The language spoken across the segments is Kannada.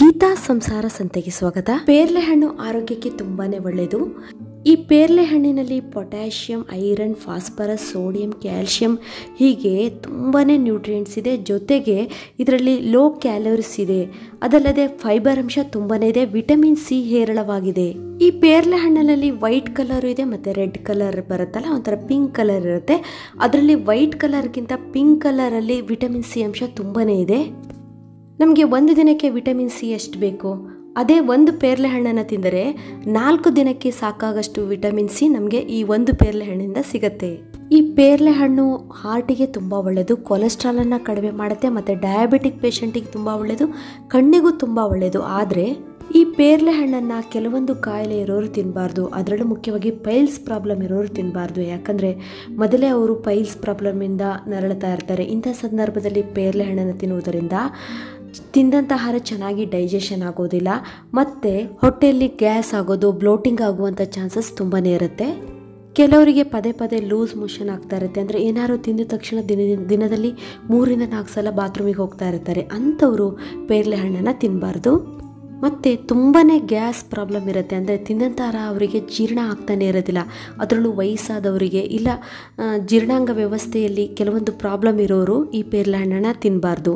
ಗೀತಾ ಸಂಸಾರ ಸಂತೆಗೆ ಸ್ವಾಗತ। ಪೇರಲೆ ಹಣ್ಣು ಆರೋಗ್ಯಕ್ಕೆ ತುಂಬಾನೇ ಒಳ್ಳೆಯದು। ಈ ಪೇರಲೆ ಹಣ್ಣಿನಲ್ಲಿ potassium, iron, phosphorus, sodium, calcium ಹೀಗೆ ತುಂಬಾನೇ ನ್ಯೂಟ್ರಿಯೆಂಟ್ಸ್ ಇದೆ। ಜೊತೆಗೆ ಇದರಲ್ಲಿ ಲೋ ಕ್ಯಾಲೋರಿಸ್ ಇದೆ, ಅದಲ್ಲದೆ ಫೈಬರ್ ಅಂಶ ತುಂಬಾನೇ ಇದೆ, ವಿಟಮಿನ್ ಸಿ ಹೇರಳವಾಗಿದೆ। ಈ ಪೇರಲೆ ಹಣ್ಣಲ್ಲಿ ವೈಟ್ ಕಲರ್ ಇದೆ ಮತ್ತು ರೆಡ್ ಕಲರ್ ಬರುತ್ತಲ್ಲ, ಒಂಥರ ಪಿಂಕ್ ಕಲರ್ ಇರುತ್ತೆ। ಅದರಲ್ಲಿ ವೈಟ್ ಕಲರ್ಗಿಂತ ಪಿಂಕ್ ಕಲರಲ್ಲಿ ವಿಟಮಿನ್ ಸಿ ಅಂಶ ತುಂಬಾನೇ ಇದೆ। ನಮಗೆ ಒಂದು ದಿನಕ್ಕೆ ವಿಟಮಿನ್ ಸಿ ಎಷ್ಟು ಬೇಕು, ಅದೇ ಒಂದು ಪೇರಲೆ ಹಣ್ಣನ್ನು ತಿಂದರೆ 4 ದಿನಕ್ಕೆ ಸಾಕಾಗಷ್ಟು ವಿಟಮಿನ್ ಸಿ ನಮಗೆ ಈ ಒಂದು ಪೇರಲೆ ಹಣ್ಣಿಂದ ಸಿಗುತ್ತೆ। ಈ ಪೇರಲೆ ಹಣ್ಣು ಹಾರ್ಟಿಗೆ ತುಂಬ ಒಳ್ಳೆಯದು, ಕೊಲೆಸ್ಟ್ರಾಲನ್ನು ಕಡಿಮೆ ಮಾಡುತ್ತೆ ಮತ್ತು ಡಯಾಬಿಟಿಕ್ ಪೇಷಂಟಿಗೆ ತುಂಬ ಒಳ್ಳೆಯದು, ಕಣ್ಣಿಗೂ ತುಂಬ ಒಳ್ಳೆಯದು। ಆದರೆ ಈ ಪೇರಲೆ ಹಣ್ಣನ್ನು ಕೆಲವೊಂದು ಕಾಯಿಲೆ ಇರೋರು ತಿನ್ನಬಾರ್ದು, ಅದರಲ್ಲೂ ಮುಖ್ಯವಾಗಿ ಪೈಲ್ಸ್ ಪ್ರಾಬ್ಲಮ್ ಇರೋರು ತಿನ್ನಬಾರ್ದು। ಯಾಕಂದರೆ ಮೊದಲೇ ಅವರು ಪೈಲ್ಸ್ ಪ್ರಾಬ್ಲಮಿಂದ ನರಳುತ್ತಾ ಇರ್ತಾರೆ। ಇಂಥ ಸಂದರ್ಭದಲ್ಲಿ ಪೇರಲೆ ಹಣ್ಣನ್ನು ತಿನ್ನುವುದರಿಂದ ತಿಂದಂಥ ಆಹಾರ ಚೆನ್ನಾಗಿ ಡೈಜೆಷನ್ ಆಗೋದಿಲ್ಲ ಮತ್ತು ಹೊಟ್ಟೆಯಲ್ಲಿ ಗ್ಯಾಸ್ ಆಗೋದು, ಬ್ಲೋಟಿಂಗ್ ಆಗುವಂಥ ಚಾನ್ಸಸ್ ತುಂಬಾ ಇರುತ್ತೆ। ಕೆಲವರಿಗೆ ಪದೇ ಪದೇ ಲೂಸ್ ಮೋಷನ್ ಆಗ್ತಾ ಇರುತ್ತೆ, ಅಂದರೆ ಏನಾದ್ರು ತಿಂದ ತಕ್ಷಣ ದಿನದಲ್ಲಿ 3-4 ಸಲ ಬಾತ್ರೂಮಿಗೆ ಹೋಗ್ತಾ ಇರ್ತಾರೆ, ಅಂಥವರು ಪೇರಲೆ ಹಣ್ಣನ್ನು ತಿನ್ನಬಾರ್ದು। ಮತ್ತು ತುಂಬಾ ಗ್ಯಾಸ್ ಪ್ರಾಬ್ಲಮ್ ಇರುತ್ತೆ, ಅಂದರೆ ತಿಂದಂಥರ ಅವರಿಗೆ ಜೀರ್ಣ ಆಗ್ತಾನೆ ಇರೋದಿಲ್ಲ, ಅದರಲ್ಲೂ ವಯಸ್ಸಾದವರಿಗೆ ಇಲ್ಲ ಜೀರ್ಣಾಂಗ ವ್ಯವಸ್ಥೆಯಲ್ಲಿ ಕೆಲವೊಂದು ಪ್ರಾಬ್ಲಮ್ ಇರೋರು ಈ ಪೇರಲೆ ಹಣ್ಣನ್ನು ತಿನ್ನಬಾರ್ದು।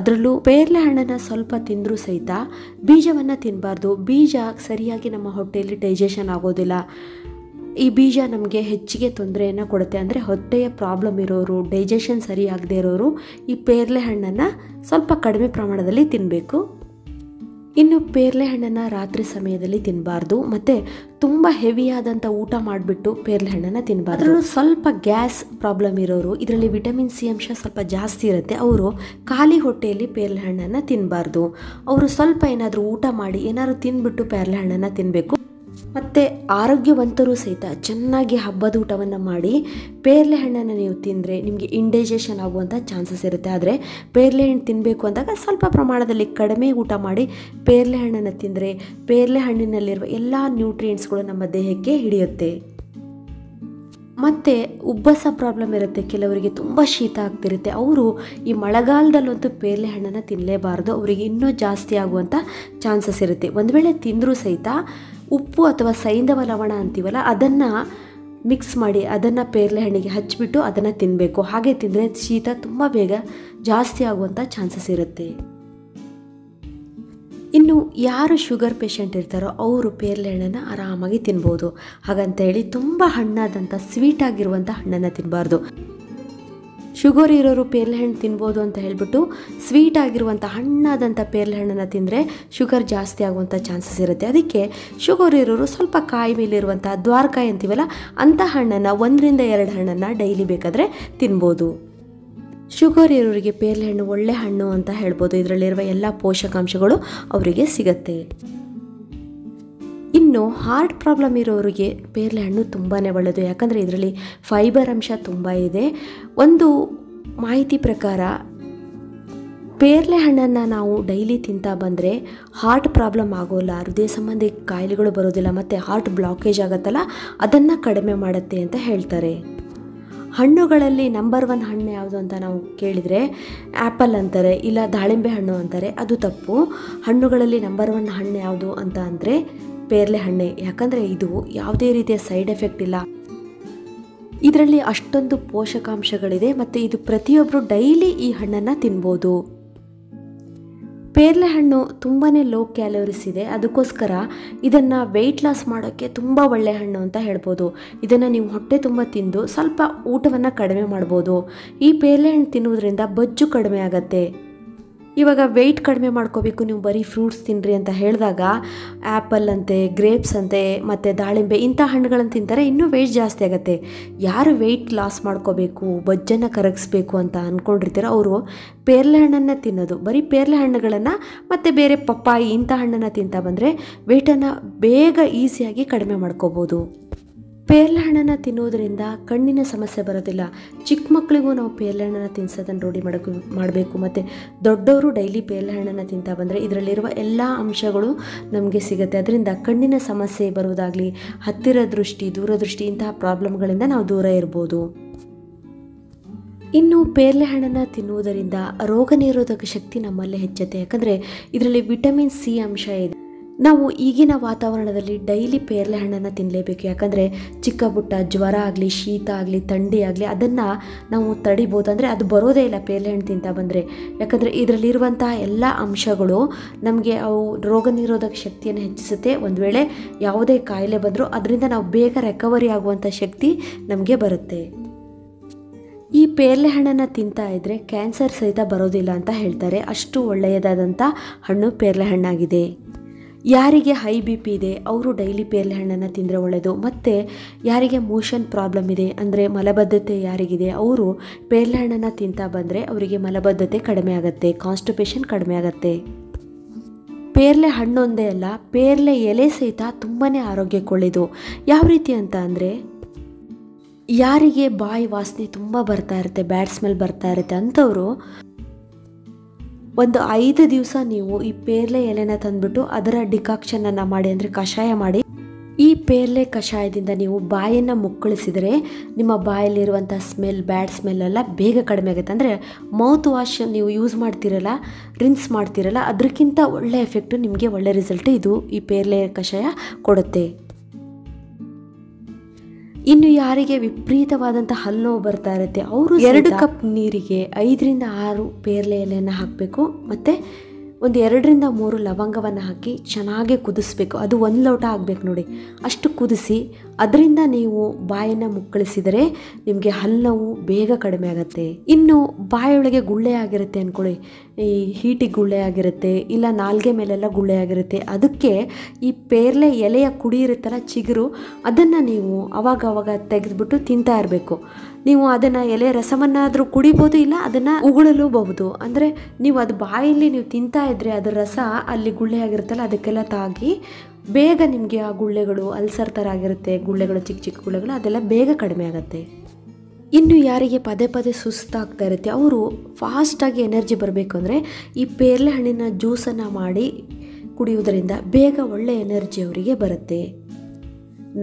ಅದರಲ್ಲೂ ಪೇರಲೆ ಹಣ್ಣನ್ನು ಸ್ವಲ್ಪ ತಿಂದರೂ ಸಹಿತ ಬೀಜವನ್ನು ತಿನ್ನಬಾರ್ದು, ಬೀಜ ಸರಿಯಾಗಿ ನಮ್ಮ ಹೊಟ್ಟೆಯಲ್ಲಿ ಡೈಜೆಷನ್ ಆಗೋದಿಲ್ಲ। ಈ ಬೀಜ ನಮಗೆ ಹೆಚ್ಚಿಗೆ ತೊಂದರೆಯನ್ನು ಕೊಡುತ್ತೆ, ಅಂದರೆ ಹೊಟ್ಟೆಯ ಪ್ರಾಬ್ಲಮ್ ಇರೋರು, ಡೈಜೆಷನ್ ಸರಿಯಾಗದೇ ಇರೋರು ಈ ಪೇರಲೆ ಹಣ್ಣನ್ನು ಸ್ವಲ್ಪ ಕಡಿಮೆ ಪ್ರಮಾಣದಲ್ಲಿ ತಿನ್ನಬೇಕು। ಇನ್ನು ಪೇರಲೆ ಹಣ್ಣನ್ನು ರಾತ್ರಿ ಸಮಯದಲ್ಲಿ ತಿನ್ನಬಾರ್ದು ಮತ್ತು ತುಂಬ ಹೆವಿಯಾದಂಥ ಊಟ ಮಾಡಿಬಿಟ್ಟು ಪೇರಲೆ ಹಣ್ಣನ್ನು ತಿನ್ನಬಾರ್ದು। ಅದರಲ್ಲೂ ಸ್ವಲ್ಪ ಗ್ಯಾಸ್ ಪ್ರಾಬ್ಲಮ್ ಇರೋರು, ಇದರಲ್ಲಿ ವಿಟಮಿನ್ ಸಿ ಅಂಶ ಸ್ವಲ್ಪ ಜಾಸ್ತಿ ಇರುತ್ತೆ, ಅವರು ಖಾಲಿ ಹೊಟ್ಟೆಯಲ್ಲಿ ಪೇರಲೆ ಹಣ್ಣನ್ನು ತಿನ್ನಬಾರ್ದು। ಅವರು ಸ್ವಲ್ಪ ಏನಾದರೂ ಊಟ ಮಾಡಿ ಏನಾದರೂ ತಿಂದ್ಬಿಟ್ಟು ಪೇರಲೆ ಹಣ್ಣನ್ನು ತಿನ್ನಬೇಕು। ಮತ್ತು ಆರೋಗ್ಯವಂತರೂ ಸಹಿತ ಚೆನ್ನಾಗಿ ಹಬ್ಬದ ಊಟವನ್ನು ಮಾಡಿ ಪೇರಲೆ ಹಣ್ಣನ್ನು ನೀವು ತಿಂದರೆ ನಿಮಗೆ ಇಂಡೈಜೆಷನ್ ಆಗುವಂಥ ಚಾನ್ಸಸ್ ಇರುತ್ತೆ। ಆದರೆ ಪೇರಲೆ ಹಣ್ಣು ತಿನ್ನಬೇಕು ಅಂದಾಗ ಸ್ವಲ್ಪ ಪ್ರಮಾಣದಲ್ಲಿ ಕಡಿಮೆ ಊಟ ಮಾಡಿ ಪೇರಲೆ ಹಣ್ಣನ್ನು ತಿಂದರೆ ಪೇರಲೆ ಹಣ್ಣಿನಲ್ಲಿರುವ ಎಲ್ಲ ನ್ಯೂಟ್ರಿಯೆಂಟ್ಸ್ಗಳು ನಮ್ಮ ದೇಹಕ್ಕೆ ಹಿಡಿಯುತ್ತೆ। ಮತ್ತು ಉಬ್ಬಸ ಪ್ರಾಬ್ಲಮ್ ಇರುತ್ತೆ, ಕೆಲವರಿಗೆ ತುಂಬ ಶೀತ ಆಗ್ತಿರುತ್ತೆ, ಅವರು ಈ ಮಳೆಗಾಲದಲ್ಲಂತೂ ಪೇರಲೆ ಹಣ್ಣನ್ನು ತಿನ್ನಲೇಬಾರ್ದು, ಅವರಿಗೆ ಇನ್ನೂ ಜಾಸ್ತಿ ಆಗುವಂಥ ಚಾನ್ಸಸ್ ಇರುತ್ತೆ। ಒಂದು ವೇಳೆ ತಿಂದರೂ ಸಹಿತ ಉಪ್ಪು ಅಥವಾ ಸೈಂಧವ ಲವಣ ಅಂತೀವಲ್ಲ, ಅದನ್ನು ಮಿಕ್ಸ್ ಮಾಡಿ ಅದನ್ನು ಪೇರಲೆ ಹಣ್ಣಿಗೆ ಹಚ್ಚಿಬಿಟ್ಟು ಅದನ್ನು ತಿನ್ನಬೇಕು। ಹಾಗೆ ತಿಂದರೆ ಶೀತ ತುಂಬ ಬೇಗ ಜಾಸ್ತಿ ಆಗುವಂಥ ಚಾನ್ಸಸ್ ಇರುತ್ತೆ। ಇನ್ನು ಯಾರು ಶುಗರ್ ಪೇಷಂಟ್ ಇರ್ತಾರೋ ಅವರು ಪೇರಲೆ ಹಣ್ಣನ್ನು ಆರಾಮಾಗಿ ತಿನ್ಬೋದು, ಹಾಗಂತ ಹೇಳಿ ತುಂಬ ಹಣ್ಣಾದಂಥ ಸ್ವೀಟಾಗಿರುವಂಥ ಹಣ್ಣನ್ನು ತಿನ್ನಬಾರ್ದು। ಶುಗರ್ ಇರೋರು ಪೇರಲೆ ಹಣ್ಣು ತಿನ್ಬೋದು ಅಂತ ಹೇಳಿಬಿಟ್ಟು ಸ್ವೀಟ್ ಆಗಿರುವಂಥ ಹಣ್ಣಾದಂಥ ಪೇರಲೆ ಹಣ್ಣನ್ನು ತಿಂದರೆ ಶುಗರ್ ಜಾಸ್ತಿ ಆಗುವಂಥ ಚಾನ್ಸಸ್ ಇರುತ್ತೆ। ಅದಕ್ಕೆ ಶುಗರ್ ಇರೋರು ಸ್ವಲ್ಪ ಕಾಯಿ ಮೇಲಿರುವಂಥ ದ್ವಾರಕಾಯಿ ಅಂತೀವಲ್ಲ, ಅಂಥ ಹಣ್ಣನ್ನು 1-2 ಹಣ್ಣನ್ನು ಡೈಲಿ ಬೇಕಾದರೆ ತಿನ್ಬೋದು। ಶುಗರ್ ಇರೋರಿಗೆ ಪೇರಲೆ ಹಣ್ಣು ಒಳ್ಳೆ ಹಣ್ಣು ಅಂತ ಹೇಳ್ಬೋದು, ಇದರಲ್ಲಿರುವ ಎಲ್ಲ ಪೋಷಕಾಂಶಗಳು ಅವರಿಗೆ ಸಿಗತ್ತೆ। ಇನ್ನು ಹಾರ್ಟ್ ಪ್ರಾಬ್ಲಮ್ ಇರೋರಿಗೆ ಪೇರಲೆ ಹಣ್ಣು ತುಂಬಾ ಒಳ್ಳೆಯದು, ಯಾಕಂದರೆ ಇದರಲ್ಲಿ ಫೈಬರ್ ಅಂಶ ತುಂಬ ಇದೆ। ಒಂದು ಮಾಹಿತಿ ಪ್ರಕಾರ ಪೇರಲೆ ಹಣ್ಣನ್ನು ನಾವು ಡೈಲಿ ತಿಂತಾ ಬಂದರೆ ಹಾರ್ಟ್ ಪ್ರಾಬ್ಲಮ್ ಆಗೋಲ್ಲ, ಹೃದಯ ಸಂಬಂಧಿ ಕಾಯಿಲೆಗಳು ಬರೋದಿಲ್ಲ ಮತ್ತು ಹಾರ್ಟ್ ಬ್ಲಾಕೇಜ್ ಆಗುತ್ತಲ್ಲ ಅದನ್ನು ಕಡಿಮೆ ಮಾಡುತ್ತೆ ಅಂತ ಹೇಳ್ತಾರೆ। ಹಣ್ಣುಗಳಲ್ಲಿ ನಂಬರ್ 1 ಹಣ್ಣು ಯಾವುದು ಅಂತ ನಾವು ಕೇಳಿದರೆ ಆ್ಯಪಲ್ ಅಂತಾರೆ, ಇಲ್ಲ ದಾಳಿಂಬೆ ಹಣ್ಣು ಅಂತಾರೆ, ಅದು ತಪ್ಪು। ಹಣ್ಣುಗಳಲ್ಲಿ ನಂಬರ್ 1 ಹಣ್ಣು ಯಾವುದು ಅಂತ ಅಂದರೆ ಪೇರಲೆ ಹಣ್ಣೆ, ಯಾಕಂದರೆ ಇದು ಯಾವುದೇ ರೀತಿಯ ಸೈಡ್ ಎಫೆಕ್ಟ್ ಇಲ್ಲ, ಇದರಲ್ಲಿ ಅಷ್ಟೊಂದು ಪೋಷಕಾಂಶಗಳಿದೆ ಮತ್ತು ಇದು ಪ್ರತಿಯೊಬ್ಬರು ಡೈಲಿ ಈ ಹಣ್ಣನ್ನು ತಿನ್ಬೋದು। ಪೇರಲೆ ಹಣ್ಣು ತುಂಬಾ ಲೋ ಕ್ಯಾಲೋರಿಸ್ ಇದೆ, ಅದಕ್ಕೋಸ್ಕರ ಇದನ್ನು ವೆಯ್ಟ್ ಲಾಸ್ ಮಾಡೋಕ್ಕೆ ತುಂಬ ಒಳ್ಳೆ ಹಣ್ಣು ಅಂತ ಹೇಳ್ಬೋದು। ಇದನ್ನು ನೀವು ಹೊಟ್ಟೆ ತುಂಬ ತಿಂದು ಸ್ವಲ್ಪ ಊಟವನ್ನು ಕಡಿಮೆ ಮಾಡ್ಬೋದು। ಈ ಪೇರಲೆ ಹಣ್ಣು ತಿನ್ನುವುದರಿಂದ ಬೊಜ್ಜು ಕಡಿಮೆ ಆಗುತ್ತೆ। ಇವಾಗ ವೆಯ್ಟ್ ಕಡಿಮೆ ಮಾಡ್ಕೋಬೇಕು, ನೀವು ಬರೀ ಫ್ರೂಟ್ಸ್ ತಿನ್ನಿರಿ ಅಂತ ಹೇಳಿದಾಗ ಆ್ಯಪಲ್ ಅಂತೆ, ಗ್ರೇಪ್ಸ್ ಅಂತೆ ಮತ್ತು ದಾಳಿಂಬೆ ಇಂಥ ಹಣ್ಣುಗಳನ್ನು ತಿಂತಾರೆ, ಇನ್ನೂ ವೆಯ್ಟ್ ಜಾಸ್ತಿ ಆಗುತ್ತೆ। ಯಾರು ವೆಯ್ಟ್ ಲಾಸ್ ಮಾಡ್ಕೋಬೇಕು, ಬೊಜ್ಜನ್ನು ಕರಗಿಸ್ಬೇಕು ಅಂತ ಅಂದ್ಕೊಂಡಿರ್ತೀರೋ ಅವರು ಪೇರಲೆ ಹಣ್ಣನ್ನು ತಿನ್ನೋದು, ಬರೀ ಪೇರಲೆ ಹಣ್ಣುಗಳನ್ನು ಮತ್ತು ಬೇರೆ ಪಪ್ಪಾಯಿ ಇಂಥ ಹಣ್ಣನ್ನು ತಿಂತಾ ಬಂದರೆ ವೆಯ್ಟನ್ನು ಬೇಗ ಈಸಿಯಾಗಿ ಕಡಿಮೆ ಮಾಡ್ಕೋಬೋದು। ಪೇರಲೆ ಹಣ್ಣನ್ನು ತಿನ್ನೋದರಿಂದ ಕಣ್ಣಿನ ಸಮಸ್ಯೆ ಬರೋದಿಲ್ಲ, ಚಿಕ್ಕ ಮಕ್ಕಳಿಗೂ ನಾವು ಪೇರಲೆ ಹಣ್ಣನ್ನು ತಿನ್ಸೋದನ್ನು ರೂಢಿ ಮಾಡಬೇಕು ಮತ್ತು ದೊಡ್ಡವರು ಡೈಲಿ ಪೇರಲೆ ಹಣ್ಣನ್ನು ತಿಂತಾ ಬಂದರೆ ಇದರಲ್ಲಿರುವ ಎಲ್ಲ ಅಂಶಗಳು ನಮಗೆ ಸಿಗುತ್ತೆ, ಅದರಿಂದ ಕಣ್ಣಿನ ಸಮಸ್ಯೆ ಬರುವುದಾಗಲಿ, ಹತ್ತಿರ ದೃಷ್ಟಿ, ದೂರದೃಷ್ಟಿ ಇಂತಹ ಪ್ರಾಬ್ಲಮ್ಗಳಿಂದ ನಾವು ದೂರ ಇರ್ಬೋದು। ಇನ್ನು ಪೇರಲೆ ಹಣ್ಣನ್ನು ತಿನ್ನುವುದರಿಂದ ರೋಗ ನಿರೋಧಕ ಶಕ್ತಿ ನಮ್ಮಲ್ಲಿ ಹೆಚ್ಚುತ್ತೆ. ಯಾಕಂದರೆ ಇದರಲ್ಲಿ ವಿಟಮಿನ್ ಸಿ ಅಂಶ ಇದೆ. ನಾವು ಈಗಿನ ವಾತಾವರಣದಲ್ಲಿ ಡೈಲಿ ಪೇರಲೆ ಹಣ್ಣನ್ನು ತಿನ್ನಲೇಬೇಕು. ಯಾಕಂದರೆ ಚಿಕ್ಕ ಪುಟ್ಟ ಜ್ವರ ಆಗಲಿ, ಶೀತ ಆಗಲಿ, ಥಂಡಿ ಆಗಲಿ ಅದನ್ನು ನಾವು ತಡಿಬೋದು. ಅಂದರೆ ಅದು ಬರೋದೇ ಇಲ್ಲ ಪೇರಲೆ ಹಣ್ಣು ತಿಂತ ಬಂದರೆ. ಯಾಕಂದರೆ ಇದರಲ್ಲಿರುವಂತಹ ಎಲ್ಲ ಅಂಶಗಳು ನಮಗೆ ಅವು ರೋಗ ನಿರೋಧಕ ಶಕ್ತಿಯನ್ನು ಹೆಚ್ಚಿಸುತ್ತೆ. ಒಂದು ವೇಳೆ ಯಾವುದೇ ಕಾಯಿಲೆ ಬಂದರೂ ಅದರಿಂದ ನಾವು ಬೇಗ ರಿಕವರಿ ಆಗುವಂಥ ಶಕ್ತಿ ನಮಗೆ ಬರುತ್ತೆ. ಈ ಪೇರಲೆ ಹಣ್ಣನ್ನು ತಿಂತಾ ಇದ್ದರೆ ಕ್ಯಾನ್ಸರ್ ಸಹಿತ ಬರೋದಿಲ್ಲ ಅಂತ ಹೇಳ್ತಾರೆ. ಅಷ್ಟು ಒಳ್ಳೆಯದಾದಂಥ ಹಣ್ಣು ಪೇರಲೆ ಹಣ್ಣಾಗಿದೆ. ಯಾರಿಗೆ ಹೈ ಬಿ ಪಿ ಇದೆ ಅವರು ಡೈಲಿ ಪೇರಲೆ ಹಣ್ಣನ್ನು ತಿಂದರೆ ಒಳ್ಳೆಯದು. ಮತ್ತು ಯಾರಿಗೆ ಮೋಷನ್ ಪ್ರಾಬ್ಲಮ್ ಇದೆ, ಅಂದರೆ ಮಲಬದ್ಧತೆ ಯಾರಿಗಿದೆ, ಅವರು ಪೇರಲೆ ಹಣ್ಣನ್ನು ತಿಂತಾ ಬಂದರೆ ಅವರಿಗೆ ಮಲಬದ್ಧತೆ ಕಡಿಮೆ ಆಗುತ್ತೆ, ಕಾನ್ಸ್ಟಿಪೇಷನ್ ಕಡಿಮೆ ಆಗುತ್ತೆ. ಪೇರಲೆ ಹಣ್ಣೊಂದೇ ಅಲ್ಲ, ಪೇರಲೆ ಎಲೆ ಸಹಿತ ತುಂಬಾ ಆರೋಗ್ಯಕ್ಕೆ ಒಳ್ಳೆಯದು. ಯಾವ ರೀತಿ ಅಂತ ಅಂದರೆ, ಯಾರಿಗೆ ಬಾಯಿ ವಾಸನೆ ತುಂಬ ಬರ್ತಾ ಇರುತ್ತೆ, ಬ್ಯಾಡ್ ಸ್ಮೆಲ್ ಬರ್ತಾ ಇರುತ್ತೆ ಅಂಥವರು ಒಂದು 5 ದಿವಸ ನೀವು ಈ ಪೇರಲೆ ಎಲೆನ ತಂದುಬಿಟ್ಟು ಅದರ ಡಿಕಾಕ್ಷನನ್ನು ಮಾಡಿ, ಅಂದರೆ ಕಷಾಯ ಮಾಡಿ, ಈ ಪೇರಲೆ ಕಷಾಯದಿಂದ ನೀವು ಬಾಯನ್ನು ಮುಕ್ಕಳಿಸಿದರೆ ನಿಮ್ಮ ಬಾಯಲ್ಲಿರುವಂಥ ಸ್ಮೆಲ್, ಬ್ಯಾಡ್ ಸ್ಮೆಲ್ಲೆಲ್ಲ ಬೇಗ ಕಡಿಮೆ ಆಗುತ್ತೆ. ಅಂದರೆ ಮೌತ್ ವಾಶ್ ನೀವು ಯೂಸ್ ಮಾಡ್ತಿರಲ್ಲ, ರಿನ್ಸ್ ಮಾಡ್ತಿರಲ್ಲ, ಅದಕ್ಕಿಂತ ಒಳ್ಳೆ ಎಫೆಕ್ಟು ನಿಮಗೆ, ಒಳ್ಳೆ ರಿಸಲ್ಟ್ ಇದು ಈ ಪೇರಲೆ ಕಷಾಯ ಕೊಡುತ್ತೆ. ಇನ್ನು ಯಾರಿಗೆ ವಿಪರೀತವಾದಂಥ ಹಲ್ಲು ನೋವು ಬರ್ತಾ ಇರುತ್ತೆ ಅವರು 2 ಕಪ್ ನೀರಿಗೆ 5 ರಿಂದ 6 ಪೇರಲೆ ಎಲೆಯನ್ನು ಹಾಕಬೇಕು. ಮತ್ತು ಒಂದು 2 ರಿಂದ 3 ಲವಂಗವನ್ನು ಹಾಕಿ ಚೆನ್ನಾಗಿ ಕುದಿಸ್ಬೇಕು. ಅದು 1 ಲೋಟ ಆಗಬೇಕು ನೋಡಿ, ಅಷ್ಟು ಕುದಿಸಿ ಅದರಿಂದ ನೀವು ಬಾಯನ್ನು ಮುಕ್ಕಳಿಸಿದರೆ ನಿಮಗೆ ಹಲ್ಲು ನೋವು ಬೇಗ ಕಡಿಮೆ ಆಗುತ್ತೆ. ಇನ್ನು ಬಾಯೊಳಗೆ ಗುಳ್ಳೆ ಆಗಿರುತ್ತೆ ಅಂದ್ಕೊಳ್ಳಿ, ಈ ಹೀಟಿಗೆ ಗುಳ್ಳೆ ಆಗಿರುತ್ತೆ, ಇಲ್ಲ ನಾಲ್ಗೆ ಮೇಲೆಲ್ಲ ಗುಳ್ಳೆ ಆಗಿರುತ್ತೆ, ಅದಕ್ಕೆ ಈ ಪೇರಲೆ ಎಲೆಯ ಕುಡಿ ಇರುತ್ತಲ್ಲ, ಚಿಗುರು, ಅದನ್ನು ನೀವು ಅವಾಗವಾಗ ತೆಗೆದುಬಿಟ್ಟು ತಿಂತಾ ಇರಬೇಕು. ನೀವು ಅದನ್ನು ಎಲೆ ರಸವನ್ನಾದರೂ ಕುಡಿಬೋದು, ಇಲ್ಲ ಅದನ್ನು ಉಗುಳಲೂಬಹುದು. ಅಂದರೆ ನೀವು ಅದು ಬಾಯಲ್ಲಿ ನೀವು ತಿಂತಾ ಇದ್ದರೆ ಅದರ ರಸ ಅಲ್ಲಿ ಗುಳ್ಳೆ ಆಗಿರುತ್ತಲ್ಲ ಅದಕ್ಕೆಲ್ಲ ತಾಗಿ ಬೇಗ ನಿಮಗೆ ಆ ಗುಳ್ಳೆಗಳು, ಅಲ್ಸರ್ ಥರ ಆಗಿರುತ್ತೆ ಗುಳ್ಳೆಗಳು, ಚಿಕ್ಕ ಚಿಕ್ಕ ಗುಳ್ಳೆಗಳು, ಅದೆಲ್ಲ ಬೇಗ ಕಡಿಮೆ ಆಗುತ್ತೆ. ಇನ್ನು ಯಾರಿಗೆ ಪದೇ ಪದೇ ಸುಸ್ತಾಗ್ತಾ ಇರುತ್ತೆ ಅವರು ಫಾಸ್ಟಾಗಿ ಎನರ್ಜಿ ಬರಬೇಕು ಅಂದರೆ ಈ ಪೇರಲೆ ಹಣ್ಣಿನ ಜ್ಯೂಸನ್ನು ಮಾಡಿ ಕುಡಿಯೋದರಿಂದ ಬೇಗ ಒಳ್ಳೆಯ ಎನರ್ಜಿ ಅವರಿಗೆ ಬರುತ್ತೆ.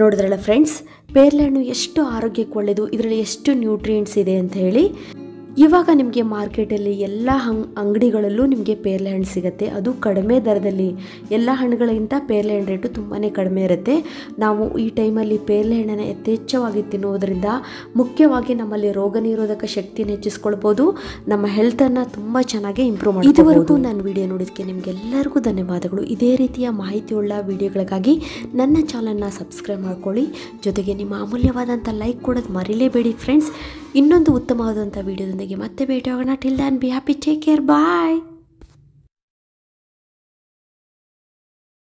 ನೋಡಿದ್ರಲ್ಲ ಫ್ರೆಂಡ್ಸ್, ಪೇರಲೆ ಹಣ್ಣು ಎಷ್ಟು ಆರೋಗ್ಯಕ್ಕೆ ಒಳ್ಳೆಯದು, ಇದರಲ್ಲಿ ಎಷ್ಟು ನ್ಯೂಟ್ರಿಯೆಂಟ್ಸ್ ಇದೆ ಅಂತ ಹೇಳಿ. ಇವಾಗ ನಿಮಗೆ ಮಾರ್ಕೆಟಲ್ಲಿ ಎಲ್ಲ ಅಂಗಡಿಗಳಲ್ಲೂ ನಿಮಗೆ ಪೇರಲೆ ಹಣ್ಣು ಸಿಗುತ್ತೆ. ಅದು ಕಡಿಮೆ ದರದಲ್ಲಿ, ಎಲ್ಲ ಹಣ್ಣುಗಳಿಗಿಂತ ಪೇರಲೆ ಹಣ್ಣು ರೇಟು ತುಂಬಾ ಕಡಿಮೆ ಇರುತ್ತೆ. ನಾವು ಈ ಟೈಮಲ್ಲಿ ಪೇರಲೆ ಹಣ್ಣನ್ನು ಯಥೇಚ್ಛವಾಗಿ ತಿನ್ನುವುದರಿಂದ ಮುಖ್ಯವಾಗಿ ನಮ್ಮಲ್ಲಿ ರೋಗ ನಿರೋಧಕ ಶಕ್ತಿಯನ್ನು ಹೆಚ್ಚಿಸ್ಕೊಳ್ಬೋದು, ನಮ್ಮ ಹೆಲ್ತನ್ನು ತುಂಬ ಚೆನ್ನಾಗಿ ಇಂಪ್ರೂವ್ ಮಾಡಿ. ಇದುವರೆಗೂ ನಾನು ವಿಡಿಯೋ ನೋಡಿದ್ದಕ್ಕೆ ನಿಮಗೆಲ್ಲರಿಗೂ ಧನ್ಯವಾದಗಳು. ಇದೇ ರೀತಿಯ ಮಾಹಿತಿಯುಳ್ಳ ವಿಡಿಯೋಗಳಿಗಾಗಿ ನನ್ನ ಚಾನಲ್ನ ಸಬ್ಸ್ಕ್ರೈಬ್ ಮಾಡ್ಕೊಳ್ಳಿ. ಜೊತೆಗೆ ನಿಮ್ಮ ಅಮೂಲ್ಯವಾದಂಥ ಲೈಕ್ ಕೊಡೋದು ಮರೀಲೇಬೇಡಿ ಫ್ರೆಂಡ್ಸ್. ಇನ್ನೊಂದು ಉತ್ತಮವಾದಂಥ ವಿಡಿಯೋದೊಂದಿಗೆ ಮತ್ತೆ ಭೇಟಿಯಾಗೋಣ. Till then be happy, take care, bye.